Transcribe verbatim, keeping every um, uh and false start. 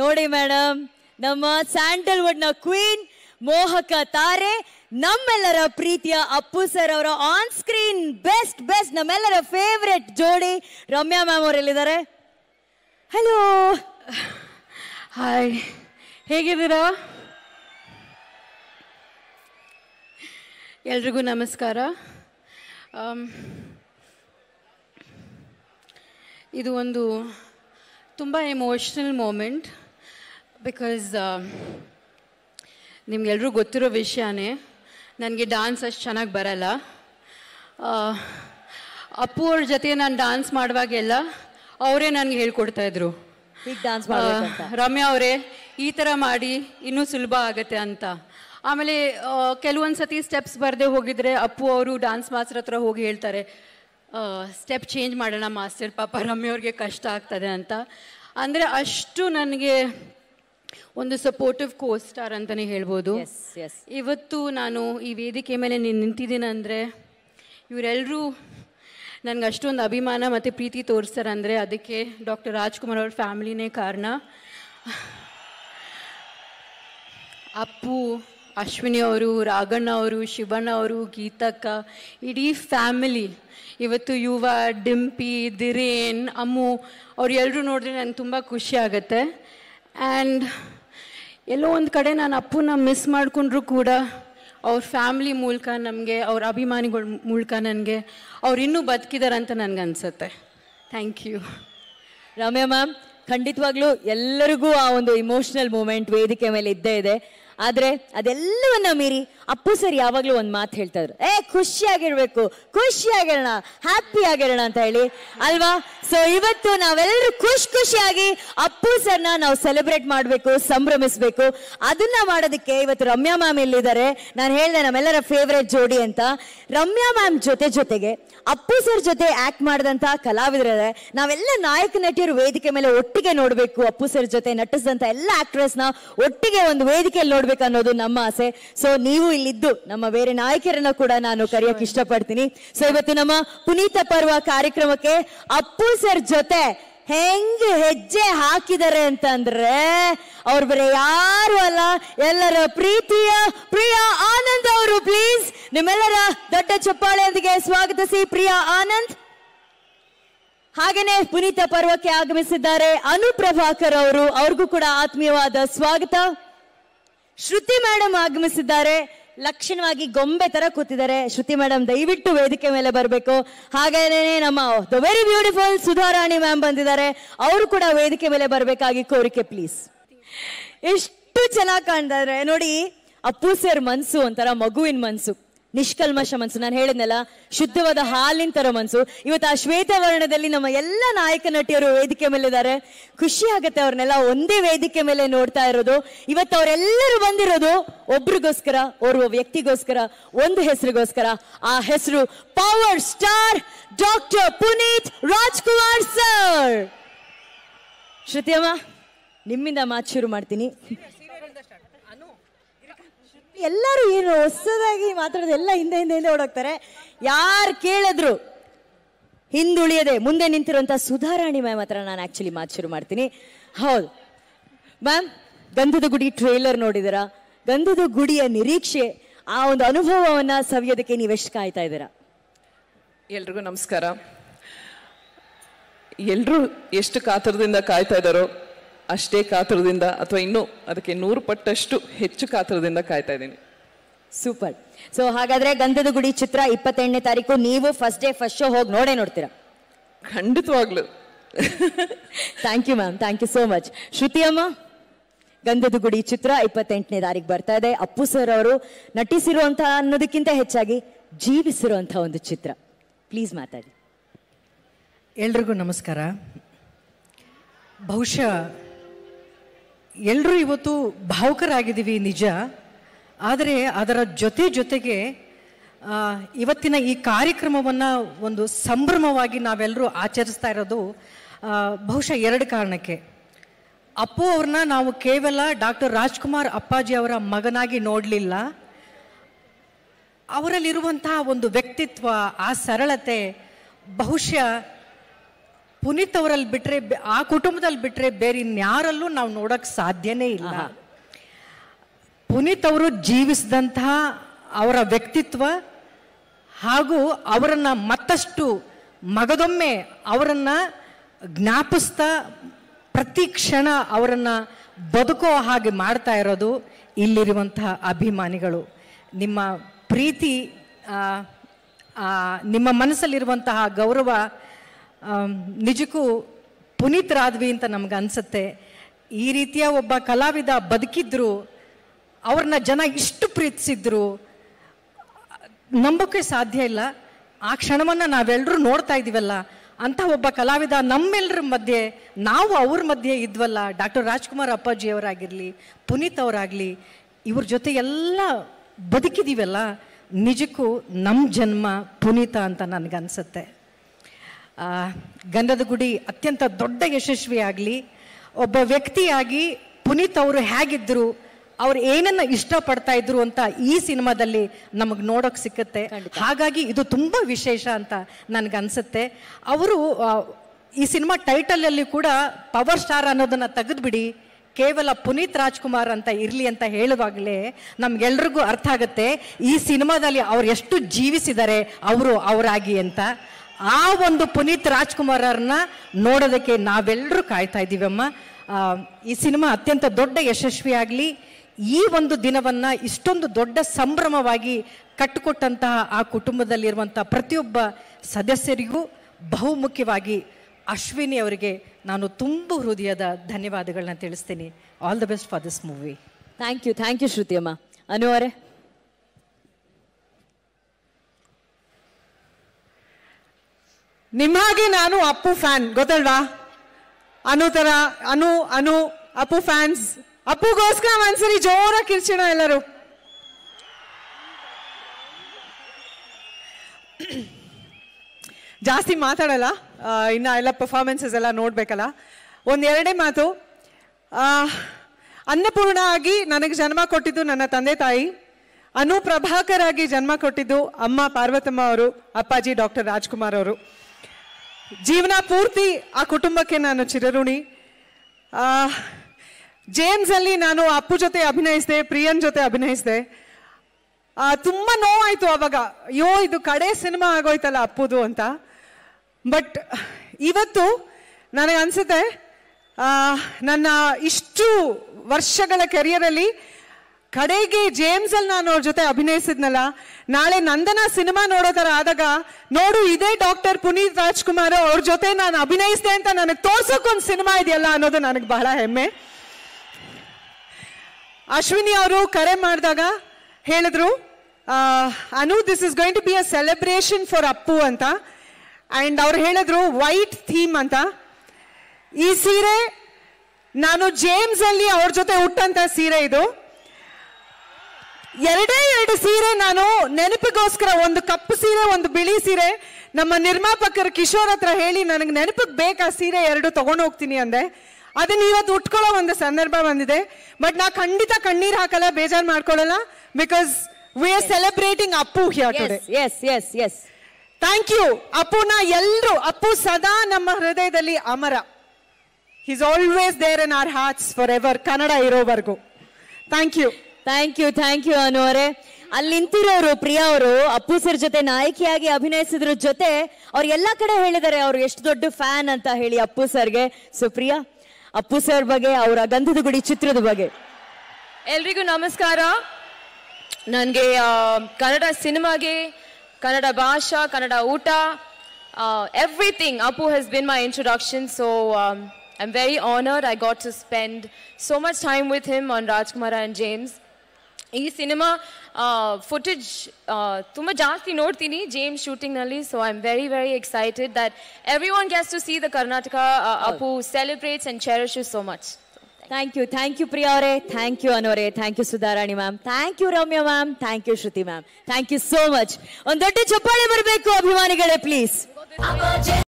ನೋಡಿ ಮೇಡಮ್ ನಮ್ಮ ಸ್ಯಾಂಡಲ್ವುಡ್ನ ಕ್ವೀನ್ ಮೋಹಕ ತಾರೆ ನಮ್ಮೆಲ್ಲರ ಪ್ರೀತಿಯ ಅಪ್ಪು ಸರ್ ಅವರ ಆನ್ ಸ್ಕ್ರೀನ್ ಬೆಸ್ಟ್ ಬೆಸ್ಟ್ ನಮ್ಮೆಲ್ಲರ ಫೇವರೇಟ್ ಜೋಡಿ ರಮ್ಯಾ ಮ್ಯಾಮ್ ಅವರಿದ್ದಾರೆ. ಹಲೋ ಹಾಯ್ ಹೇಗಿದ್ದೀರಾ ಎಲ್ರಿಗೂ ನಮಸ್ಕಾರ. ಇದು ಒಂದು ತುಂಬ ಎಮೋಷನಲ್ ಮೂಮೆಂಟ್ ಬಿಕಾಸ್ ನಿಮಗೆಲ್ಲರೂ ಗೊತ್ತಿರೋ ವಿಷಯನೇ ನನಗೆ ಡ್ಯಾನ್ಸ್ ಅಷ್ಟು ಚೆನ್ನಾಗಿ ಬರಲ್ಲ. ಅಪ್ಪು ಅವ್ರ ಜೊತೆ ನಾನು ಡ್ಯಾನ್ಸ್ ಮಾಡುವಾಗೆಲ್ಲ ಅವರೇ ನನಗೆ ಹೇಳ್ಕೊಡ್ತಾಯಿದ್ರು ರಮ್ಯಾ ಅವರೇ ಈ ಥರ ಮಾಡಿ ಇನ್ನೂ ಸುಲಭ ಆಗುತ್ತೆ ಅಂತ. ಆಮೇಲೆ ಕೆಲವೊಂದು ಸತಿ ಸ್ಟೆಪ್ಸ್ ಬರದೆ ಹೋಗಿದ್ರೆ ಅಪ್ಪು ಅವರು ಡ್ಯಾನ್ಸ್ ಮಾಸ್ಟರ್ ಹತ್ರ ಹೋಗಿ ಹೇಳ್ತಾರೆ ಸ್ಟೆಪ್ ಚೇಂಜ್ ಮಾಡೋಣ ಮಾಸ್ಟರ್ ಪಾಪ ರಮ್ಯವ್ರಿಗೆ ಕಷ್ಟ ಆಗ್ತದೆ ಅಂತ. ಅಂದರೆ ಅಷ್ಟು ನನಗೆ ಒಂದು ಸಪೋರ್ಟಿವ್ ಕೋ ಸ್ಟಾರ್ ಅಂತಲೇ ಹೇಳ್ಬೋದು. ಇವತ್ತು ನಾನು ಈ ವೇದಿಕೆ ಮೇಲೆ ನಿಂತಿದ್ದೀನಿ ಅಂದರೆ ಇವರೆಲ್ಲರೂ ನನಗೆ ಅಷ್ಟೊಂದು ಅಭಿಮಾನ ಮತ್ತು ಪ್ರೀತಿ ತೋರಿಸ್ತಾರೆ ಅಂದರೆ ಅದಕ್ಕೆ ಡಾಕ್ಟರ್ ರಾಜ್ಕುಮಾರ್ ಅವ್ರ ಫ್ಯಾಮಿಲಿನೇ ಕಾರಣ. ಅಪ್ಪು, ಅಶ್ವಿನಿ ಅವರು, ರಾಘಣ್ಣ ಅವರು, ಶಿವಣ್ಣ ಅವರು, ಗೀತಕ್ಕ, ಇಡೀ ಫ್ಯಾಮಿಲಿ. ಇವತ್ತು ಯುವ, ಡಿಂಪಿ, ದಿರೇನ್, ಅಮ್ಮು ಅವ್ರು ಎಲ್ಲರೂ ನೋಡಿದ್ರೆ ನನಗೆ ತುಂಬ ಖುಷಿ ಆಗುತ್ತೆ. ಆ್ಯಂಡ್ ಎಲ್ಲೋ ಒಂದು ಕಡೆ ನಾನು ಅಪ್ಪನ್ನ ಮಿಸ್ ಮಾಡಿಕೊಂಡ್ರೂ ಕೂಡ ಅವ್ರ ಫ್ಯಾಮಿಲಿ ಮೂಲಕ ನಮಗೆ, ಅವ್ರ ಅಭಿಮಾನಿಗಳ ಮೂಲಕ ನನಗೆ ಅವ್ರು ಇನ್ನೂ ಬದುಕಿದ್ದಾರೆ ಅಂತ ನನಗನ್ಸುತ್ತೆ. Thank you Ramya ma'am. ಖಂಡಿತವಾಗ್ಲೂ ಎಲ್ಲರಿಗೂ ಆ ಒಂದು ಇಮೋಷನಲ್ ಮೂಮೆಂಟ್ ವೇದಿಕೆ ಮೇಲೆ ಇದ್ದೇ ಇದೆ. ಆದರೆ ಅದೆಲ್ಲವನ್ನ ಮೀರಿ ಅಪ್ಪು ಸರ್ ಯಾವಾಗಲೂ ಒಂದು ಮಾತು ಹೇಳ್ತಾ ಇದ್ರು, ಏ ಖುಷಿಯಾಗಿರ್ಬೇಕು, ಖುಷಿಯಾಗಿರೋಣ, ಹ್ಯಾಪಿ ಆಗಿರೋಣ ಅಂತ ಹೇಳಿ ಅಲ್ವಾ. ಸೊ ಇವತ್ತು ನಾವೆಲ್ಲರೂ ಖುಷಿ ಖುಷಿಯಾಗಿ ಅಪ್ಪು ಸರ್ನ ನಾವು ಸೆಲೆಬ್ರೇಟ್ ಮಾಡಬೇಕು, ಸಂಭ್ರಮಿಸಬೇಕು. ಅದನ್ನ ಮಾಡೋದಕ್ಕೆ ಇವತ್ತು ರಮ್ಯಾ ಮ್ಯಾಮ್ ಇಲ್ಲಿದ್ದಾರೆ. ನಾನು ಹೇಳಿದೆ ನಮ್ಮೆಲ್ಲರ ಫೇವ್ರೆಟ್ ಜೋಡಿ ಅಂತ. ರಮ್ಯಾ ಮ್ಯಾಮ್ ಜೊತೆ ಜೊತೆಗೆ ಅಪ್ಪು ಸರ್ ಜೊತೆ ಆಕ್ಟ್ ಮಾಡಿದಂಥ ಕಲಾವಿದರೇ, ನಾವೆಲ್ಲ ನಾಯಕ ನಟಿಯರು ವೇದಿಕೆ ಮೇಲೆ ಒಟ್ಟಿಗೆ ನೋಡಬೇಕು. ಅಪ್ಪು ಸರ್ ಜೊತೆ ನಟಿಸಿದಂಥ ಎಲ್ಲ ಆಕ್ಟ್ರೆಸ್ನ ಒಟ್ಟಿಗೆ ಒಂದು ವೇದಿಕೆಯಲ್ಲಿ ನೋಡ್ಬೇಕು ಅನ್ನೋದು ನಮ್ಮ ಆಸೆ. ಸೊ ನೀವು ಇಲ್ಲಿದ್ದು ನಮ್ಮ ಬೇರೆ ನಾಯಕರನ್ನ ಕೂಡ ನಾನು ಕರೆಯಕ್ಕೆ ಇಷ್ಟಪಡ್ತೀನಿ. ಸೊ ಇವತ್ತು ನಮ್ಮ ಪುನೀತ ಪರ್ವ ಕಾರ್ಯಕ್ರಮಕ್ಕೆ ಅಪ್ಪು ಸರ್ ಜೊತೆ ಹೆಂಗೆ ಹೆಜ್ಜೆ ಹಾಕಿದ್ದಾರೆ ಅಂತಂದ್ರೆ ಅವ್ರು ಬೇರೆ ಯಾರು ಅಲ್ಲ, ಎಲ್ಲರ ಪ್ರೀತಿಯ ಪ್ರಿಯಾ ಆನಂದ್ ಅವರು. ಪ್ಲೀಸ್ ನಿಮ್ಮೆಲ್ಲರ ದೊಡ್ಡ ಚಪ್ಪಾಳೆಯೊಂದಿಗೆ ಸ್ವಾಗತಿಸಿ ಪ್ರಿಯಾ ಆನಂದ್. ಹಾಗೇನೆ ಪುನೀತ ಪರ್ವಕ್ಕೆ ಆಗಮಿಸಿದ್ದಾರೆ ಅನುಪ್ರಭಾಕರ್ ಅವರು, ಅವ್ರಿಗೂ ಕೂಡ ಆತ್ಮೀಯವಾದ ಸ್ವಾಗತ. ಶ್ರುತಿ ಮೇಡಮ್ ಆಗಮಿಸಿದ್ದಾರೆ, ಲಕ್ಷಣವಾಗಿ ಗೊಂಬೆ ತರ ಕೂತಿದ್ದಾರೆ. ಶ್ರುತಿ ಮೇಡಮ್ ದಯವಿಟ್ಟು ವೇದಿಕೆ ಮೇಲೆ ಬರಬೇಕು. ಹಾಗೇನೇ ನಮ್ಮ the very beautiful Sudharani ma'am ಬಂದಿದ್ದಾರೆ, ಅವರು ಕೂಡ ವೇದಿಕೆ ಮೇಲೆ ಬರಬೇಕಾಗಿ ಕೋರಿಕೆ ಪ್ಲೀಸ್. ಎಷ್ಟು ಚೆನ್ನಾಗಿ ಕಾಣ್ತಾ ಇದ್ದಾರೆ ನೋಡಿ. ಅಪ್ಪು ಸರ್ ಮನ್ಸು ಒಂಥರ ಮಗುವಿನ ಮನ್ಸು, ನಿಷ್ಕಲ್ಮಶ ಮನ್ಸು, ನಾನು ಹೇಳಿದ್ನಲ್ಲ ಶುದ್ಧವಾದ ಹಾಲಿನ ತರ ಮನ್ಸು. ಇವತ್ತು ಆ ಶ್ವೇತವರ್ಣದಲ್ಲಿ ನಮ್ಮ ಎಲ್ಲ ನಾಯಕ ನಟಿಯರು ವೇದಿಕೆ ಮೇಲೆ ಇದ್ದಾರೆ. ಖುಷಿ ಆಗುತ್ತೆ ಅವ್ರನ್ನೆಲ್ಲ ಒಂದೇ ವೇದಿಕೆ ಮೇಲೆ ನೋಡ್ತಾ ಇರೋದು. ಇವತ್ತು ಅವರೆಲ್ಲರೂ ಬಂದಿರೋದು ಒಬ್ರಿಗೋಸ್ಕರ, ಓರ್ವ ವ್ಯಕ್ತಿಗೋಸ್ಕರ, ಒಂದು ಹೆಸರಿಗೋಸ್ಕರ. ಆ ಹೆಸರು power star doctor Puneeth Rajkumar sir. ಶ್ರುತಿಯಮ್ಮ ನಿಮ್ಮಿಂದ ಮಾತು ಶುರು ಮಾಡ್ತೀನಿ. ಎಲ್ಲರೂ ಏನು ಹೊಸದಾಗಿ ಮಾತಾಡೋದು ಎಲ್ಲ ಹಿಂದೆ ಹಿಂದೆ ಹಿಂದೆ ಓಡೋಗ್ತಾರೆ. ಯಾರು ಕೇಳಿದ್ರು ಹಿಂದುಳಿಯದೆ ಮುಂದೆ ನಿಂತಿರುವಂಥ ಸುಧಾರಾಣಿ ಮ್ಯಾಮ್ ಹತ್ರ ನಾನು ಆ್ಯಕ್ಚುಲಿ ಮಾತು ಶುರು ಮಾಡ್ತೀನಿ. ಹೌದು ಮ್ಯಾಮ್, ಗಂಧದಗುಡಿ ಟ್ರೇಲರ್ ನೋಡಿದ್ದೀರಾ? ಗಂಧದಗುಡಿಯ ನಿರೀಕ್ಷೆ, ಆ ಒಂದು ಅನುಭವವನ್ನು ಸವಿಯೋದಕ್ಕೆ ನೀವೆಷ್ಟು ಕಾಯ್ತಾ ಇದ್ದೀರಾ? ಎಲ್ರಿಗೂ ನಮಸ್ಕಾರ. ಎಲ್ಲರೂ ಎಷ್ಟು ಕಾತರದಿಂದ ಕಾಯ್ತಾ ಇದ್ದಾರೋ ಅಷ್ಟೇ ಕಾತರದಿಂದ, ಅಥವಾ ಇನ್ನೂ ಅದಕ್ಕೆ ನೂರು ಪಟ್ಟಷ್ಟು ಹೆಚ್ಚು ಕಾತರದಿಂದ ಕಾಯ್ತಾ ಇದ್ದೀನಿ. ಸೂಪರ್. ಸೊ ಹಾಗಾದ್ರೆ ಗಂಧದಗುಡಿ ಚಿತ್ರ ಇಪ್ಪತ್ತೆಂಟನೇ ತಾರೀಕು ನೀವು ಫಸ್ಟ್ ಡೇ ಫಸ್ಟ್ ಶೋ ಹೋಗಿ ನೋಡೇ ನೋಡ್ತೀರಾ? ಖಂಡಿತವಾಗ್ಲು. Thank you ma'am, thank you so much. ಶ್ರುತಿಯಮ್ಮ, ಗಂಧದಗುಡಿ ಚಿತ್ರ ಇಪ್ಪತ್ತೆಂಟನೇ ತಾರೀಕು ಬರ್ತಾ ಇದೆ. ಅಪ್ಪು ಸರ್ ಅವರು ನಟಿಸಿರುವಂತಹ ಅನ್ನೋದಕ್ಕಿಂತ ಹೆಚ್ಚಾಗಿ ಜೀವಿಸಿರುವಂತಹ ಒಂದು ಚಿತ್ರ. ಪ್ಲೀಸ್ ಮಾತಾಡಿ. ಎಲ್ರಿಗೂ ನಮಸ್ಕಾರ. ಬಹುಶಃ ಎಲ್ಲರೂ ಇವತ್ತು ಭಾವುಕರಾಗಿದ್ದೀವಿ ನಿಜ, ಆದರೆ ಅದರ ಜೊತೆ ಜೊತೆಗೆ ಇವತ್ತಿನ ಈ ಕಾರ್ಯಕ್ರಮವನ್ನು ಒಂದು ಸಂಭ್ರಮವಾಗಿ ನಾವೆಲ್ಲರೂ ಆಚರಿಸ್ತಾ ಇರೋದು ಬಹುಶಃ ಎರಡು ಕಾರಣಕ್ಕೆ. ಅಪ್ಪು ಅವ್ರನ್ನ ನಾವು ಕೇವಲ ಡಾಕ್ಟರ್ ರಾಜ್ಕುಮಾರ್ ಅಪ್ಪಾಜಿ ಅವರ ಮಗನಾಗಿ ನೋಡಲಿಲ್ಲ, ಅವರಲ್ಲಿರುವಂತಹ ಒಂದು ವ್ಯಕ್ತಿತ್ವ, ಆ ಸರಳತೆ, ಬಹುಶಃ ಪುನೀತ್ ಅವರಲ್ಲಿ ಬಿಟ್ರೆ, ಆ ಕುಟುಂಬದಲ್ಲಿ ಬಿಟ್ರೆ ಬೇರೆ ಇನ್ಯಾರಲ್ಲೂ ನಾವು ನೋಡಕ್ ಸಾಧ್ಯನೇ ಇಲ್ಲ. ಪುನೀತ್ ಅವರು ಜೀವಿಸಿದಂತಹ ಅವರ ವ್ಯಕ್ತಿತ್ವ ಹಾಗೂ ಅವರನ್ನ ಮತ್ತಷ್ಟು ಮಗದೊಮ್ಮೆ ಅವರನ್ನ ಜ್ಞಾಪಿಸ್ತಾ ಪ್ರತಿ ಕ್ಷಣ ಅವರನ್ನ ಬದುಕೋ ಹಾಗೆ ಮಾಡ್ತಾ ಇರೋದು ಇಲ್ಲಿರುವಂತಹ ಅಭಿಮಾನಿಗಳು. ನಿಮ್ಮ ಪ್ರೀತಿ, ನಿಮ್ಮ ಮನಸ್ಸಲ್ಲಿರುವಂತಹ ಗೌರವ ನಿಜಕ್ಕೂ ಪುನೀತ್ ರಾಧ್ವಿ ಅಂತ ನಮ್ಗೆ ಅನಿಸುತ್ತೆ. ಈ ರೀತಿಯ ಒಬ್ಬ ಕಲಾವಿದ ಬದುಕಿದ್ರು, ಅವ್ರನ್ನ ಜನ ಇಷ್ಟು ಪ್ರೀತಿಸಿದ್ರು, ನಂಬೋಕೆ ಸಾಧ್ಯ ಇಲ್ಲ. ಆ ಕ್ಷಣವನ್ನು ನಾವೆಲ್ಲರೂ ನೋಡ್ತಾ ಇದ್ದೀವಲ್ಲ, ಅಂಥ ಒಬ್ಬ ಕಲಾವಿದ ನಮ್ಮೆಲ್ಲರ ಮಧ್ಯೆ, ನಾವು ಅವ್ರ ಮಧ್ಯೆ ಇದ್ವಲ್ಲ. ಡಾಕ್ಟರ್ ರಾಜ್ಕುಮಾರ್ ಅಪ್ಪಾಜಿಯವರಾಗಿರಲಿ, ಪುನೀತ್ ಅವರಾಗಲಿ, ಇವ್ರ ಜೊತೆ ಎಲ್ಲ ಬದುಕಿದ್ದೀವಲ್ಲ. ನಿಜಕ್ಕೂ ನಮ್ಮ ಜನ್ಮ ಪುನೀತ ಅಂತ ನನಗನ್ಸುತ್ತೆ. ಗಂಧದಗುಡಿ ಅತ್ಯಂತ ದೊಡ್ಡ ಯಶಸ್ವಿಯಾಗಲಿ. ಒಬ್ಬ ವ್ಯಕ್ತಿಯಾಗಿ ಪುನೀತ್ ಅವರು ಹೇಗಿದ್ದರು, ಅವ್ರು ಏನನ್ನ ಇಷ್ಟಪಡ್ತಾ ಇದ್ರು ಅಂತ ಈ ಸಿನಿಮಾದಲ್ಲಿ ನಮಗೆ ನೋಡೋಕೆ ಸಿಕ್ಕತ್ತೆ. ಹಾಗಾಗಿ ಇದು ತುಂಬ ವಿಶೇಷ ಅಂತ ನನಗನ್ಸುತ್ತೆ. ಅವರು ಈ ಸಿನಿಮಾ ಟೈಟಲಲ್ಲಿ ಕೂಡ ಪವರ್ ಸ್ಟಾರ್ ಅನ್ನೋದನ್ನು ತೆಗೆದುಬಿಡಿ, ಕೇವಲ ಪುನೀತ್ ರಾಜ್ಕುಮಾರ್ ಅಂತ ಇರಲಿ ಅಂತ ಹೇಳುವಾಗಲೇ ನಮ್ಗೆಲ್ರಿಗೂ ಅರ್ಥ ಆಗುತ್ತೆ ಈ ಸಿನಿಮಾದಲ್ಲಿ ಅವ್ರು ಎಷ್ಟು ಜೀವಿಸಿದ್ದಾರೆ ಅವರು ಅವರಾಗಿ ಅಂತ. ಆ ಒಂದು ಪುನೀತ್ ರಾಜ್ಕುಮಾರರನ್ನ ನೋಡೋದಕ್ಕೆ ನಾವೆಲ್ಲರೂ ಕಾಯ್ತಾ ಇದ್ದೀವಮ್ಮ. ಈ ಸಿನಿಮಾ ಅತ್ಯಂತ ದೊಡ್ಡ ಯಶಸ್ವಿಯಾಗಲಿ. ಈ ಒಂದು ದಿನವನ್ನು ಇಷ್ಟೊಂದು ದೊಡ್ಡ ಸಂಭ್ರಮವಾಗಿ ಕಟ್ಟಿಕೊಟ್ಟಂತಹ ಆ ಕುಟುಂಬದಲ್ಲಿರುವಂಥ ಪ್ರತಿಯೊಬ್ಬ ಸದಸ್ಯರಿಗೂ, ಬಹುಮುಖ್ಯವಾಗಿ ಅಶ್ವಿನಿ ಅವರಿಗೆ ನಾನು ತುಂಬ ಹೃದಯದ ಧನ್ಯವಾದಗಳನ್ನ ತಿಳಿಸ್ತೀನಿ. All the best for this movie. Thank you, thank you Shruti ಅಮ್ಮ. ಅನು ಅವರೇ, ನಿಮ್ಮ ಹಾಗೆ ನಾನು ಅಪ್ಪು ಫ್ಯಾನ್, ಗೊತ್ತಲ್ವಾ? ಅನು ತರ ಅನು ಅನು ಅಪ್ಪು ಫ್ಯಾನ್ಸ್, ಅಪ್ಪುಗೋಸ್ಕರ ಒಂದ್ಸರಿ ಜೋರ ಕಿರ್ಚಿಣ ಎಲ್ಲರೂ. ಜಾಸ್ತಿ ಮಾತಾಡಲ್ಲ, ಇನ್ನ ಎಲ್ಲ ಪರ್ಫಾರ್ಮೆನ್ಸಸ್ ಎಲ್ಲ ನೋಡ್ಬೇಕಲ್ಲ. ಒಂದ್ ಎರಡೇ ಮಾತು. ಅನ್ನಪೂರ್ಣ ಆಗಿ ನನಗೆ ಜನ್ಮ ಕೊಟ್ಟಿದ್ದು ನನ್ನ ತಂದೆ ತಾಯಿ, ಅನು ಪ್ರಭಾಕರ್ ಆಗಿ ಜನ್ಮ ಕೊಟ್ಟಿದ್ದು ಅಮ್ಮ ಪಾರ್ವತಮ್ಮ ಅವರು, ಅಪ್ಪಾಜಿ ಡಾಕ್ಟರ್ ರಾಜ್ಕುಮಾರ್ ಅವರು. ಜೀವನ ಪೂರ್ತಿ ಆ ಕುಟುಂಬಕ್ಕೆ ನಾನು ಚಿರಋಣಿ. ಜೇಮ್ಸ್ ಅಲ್ಲಿ ನಾನು ಅಪ್ಪು ಜೊತೆ ಅಭಿನಯಿಸಿದೆ, ಪ್ರಿಯನ್ ಜೊತೆ ಅಭಿನಯಿಸಿದೆ. ತುಂಬಾ ನೋವಾಯ್ತು ಅವಾಗ, ಅಯ್ಯೋ ಇದು ಕಡೆ ಸಿನಿಮಾ ಆಗೋಯ್ತಲ್ಲ ಅಪ್ಪುದು ಅಂತ. ಬಟ್ ಇವತ್ತು ನನಗೆ ಅನ್ಸುತ್ತೆ ನನ್ನ ಇಷ್ಟು ವರ್ಷಗಳ ಕೆರಿಯರಲ್ಲಿ ಕಡೆಗೆ ಜೇಮ್ಸ್ ಅಲ್ಲಿ ನಾನು ಅವ್ರ ಜೊತೆ ಅಭಿನಯಿಸಿದ್ನಲ್ಲ, ನಾಳೆ ನಂದನ ಸಿನಿಮಾ ನೋಡೋ ಥರ ಆದಾಗ ನೋಡು ಇದೇ ಡಾಕ್ಟರ್ ಪುನೀತ್ ರಾಜ್ಕುಮಾರ್ ಅವ್ರ ಜೊತೆ ನಾನು ಅಭಿನಯಿಸಿದೆ ಅಂತ ನನಗೆ ತೋರ್ಸೋಕ್ಕೊಂದು ಸಿನಿಮಾ ಇದೆಯಲ್ಲ ಅನ್ನೋದು ನನಗೆ ಬಹಳ ಹೆಮ್ಮೆ. ಅಶ್ವಿನಿ ಅವರು ಕರೆ ಮಾಡಿದಾಗ ಹೇಳಿದ್ರು, Anu this is going to be a celebration for Appu ಅಂತ. ಆ್ಯಂಡ್ ಅವ್ರು ಹೇಳಿದ್ರು ವೈಟ್ ಥೀಮ್ ಅಂತ. ಈ ಸೀರೆ ನಾನು ಜೇಮ್ಸ್ ಅಲ್ಲಿ ಅವ್ರ ಜೊತೆ ಹುಟ್ಟಂತ ಸೀರೆ ಇದು. ಎರಡೇ ಎರಡು ಸೀರೆ ನಾನು ನೆನಪಿಗೋಸ್ಕರ, ಒಂದು ಕಪ್ಪು ಸೀರೆ ಒಂದು ಬಿಳಿ ಸೀರೆ, ನಮ್ಮ ನಿರ್ಮಾಪಕರ ಕಿಶೋರ್ ಹತ್ರ ಹೇಳಿ ನನಗೆ ನೆನಪಿಗೆ ಬೇಕಾ ಸೀರೆ ಎರಡು ತಗೊಂಡು ಹೋಗ್ತೀನಿ ಅಂದೆ. ಅದನ್ನ ಇವತ್ತು ಉಟ್ಕೊಳ್ಳೋ ಒಂದು ಸಂದರ್ಭ ಬಂದಿದೆ. ಬಟ್ ನಾ ಖಂಡಿತ ಕಣ್ಣೀರ್ ಹಾಕಲ್ಲ, ಬೇಜಾರು ಮಾಡ್ಕೊಳ್ಳಲ್ಲ, because we are celebrating Appu here today. Yes yes yes thank you ಅಪ್ಪುನ ಎಲ್ಲರೂ. ಅಪ್ಪು ಸದಾ ನಮ್ಮ ಹೃದಯದಲ್ಲಿ ಅಮರ. He is always there in our hearts forever, Kannada ಇರೋವರೆಗೂ. Thank you, thank you, thank you Anu ಅವರೇ. ಅಲ್ಲಿ ನಿಂತಿರೋರು ಪ್ರಿಯಾ ಅವರು ಅಪ್ಪು ಸರ್ ಜೊತೆ ನಾಯಕಿಯಾಗಿ ಅಭಿನಯಿಸಿದ್ರ ಜೊತೆ ಅವ್ರು ಎಲ್ಲ ಕಡೆ ಹೇಳಿದ್ದಾರೆ ಅವ್ರು ಎಷ್ಟು ದೊಡ್ಡ ಫ್ಯಾನ್ ಅಂತ ಹೇಳಿ ಅಪ್ಪು ಸರ್ಗೆ. ಸೊ ಪ್ರಿಯಾ, ಅಪ್ಪು ಸರ್ ಬಗ್ಗೆ, ಅವರ ಗಂಧದಗುಡಿ ಚಿತ್ರದ ಬಗ್ಗೆ. ಎಲ್ರಿಗೂ ನಮಸ್ಕಾರ. ನನಗೆ ಕನ್ನಡ ಸಿನಿಮಾಗೆ, ಕನ್ನಡ ಭಾಷಾ, ಕನ್ನಡ ಊಟ, everything Appu has been my introduction. So I am very honoured I got to spend so much time with him on Rajkumar and James. ಈ ಸಿನಿಮಾ ಫುಟೇಜ್ ತುಂಬ ಜಾಸ್ತಿ ನೋಡ್ತೀನಿ ಜೇಮ್ಸ್ ಶೂಟಿಂಗ್ನಲ್ಲಿ. So I am very very excited that everyone gets to see the Karnataka Appu celebrates and cherishes so much. Thank you, thank you Priya ಅವರೇ, thank you ಅನುವರೇ, thank you Sudharani ma'am, thank you Ramya ma'am, thank you Shruti ma'am, thank you so much. ಒಂದು ದೊಡ್ಡ ಚಪ್ಪಾಳೆ ಬರಬೇಕು ಅಭಿಮಾನಿಗಳೇ please.